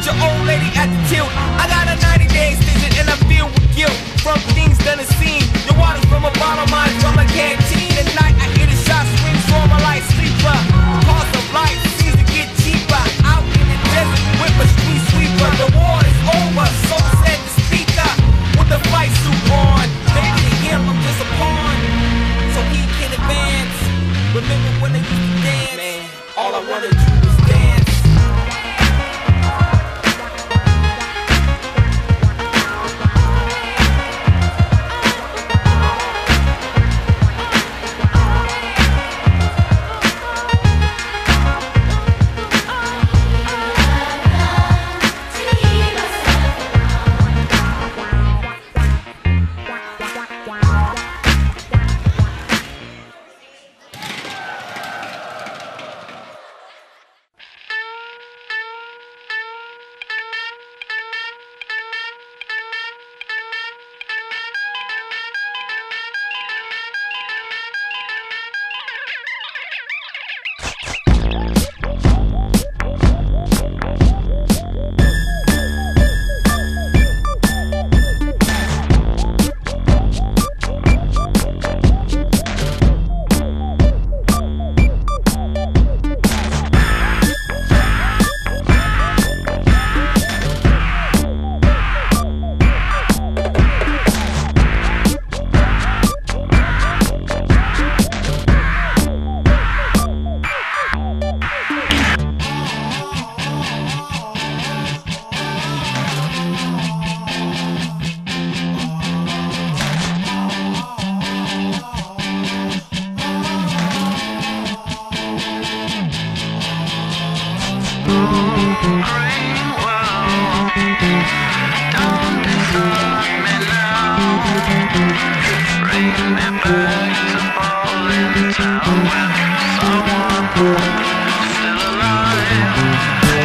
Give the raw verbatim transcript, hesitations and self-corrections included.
with your old lady at the tilt. I got a ninety days vision and I feel with guilt from things done and seen. Your water from a bottle, mine from a canteen. At night I hear the shots ring for my life sleeper. The cost of life seems to get cheaper. Out in the desert with a street sweeper. The war is over, so said the speaker. With the fight suit on, they didn't hear him, I'm just a pawn. So he can advance. Remember when they used to dance? Man, all I wanna do is dance. Someone still alive.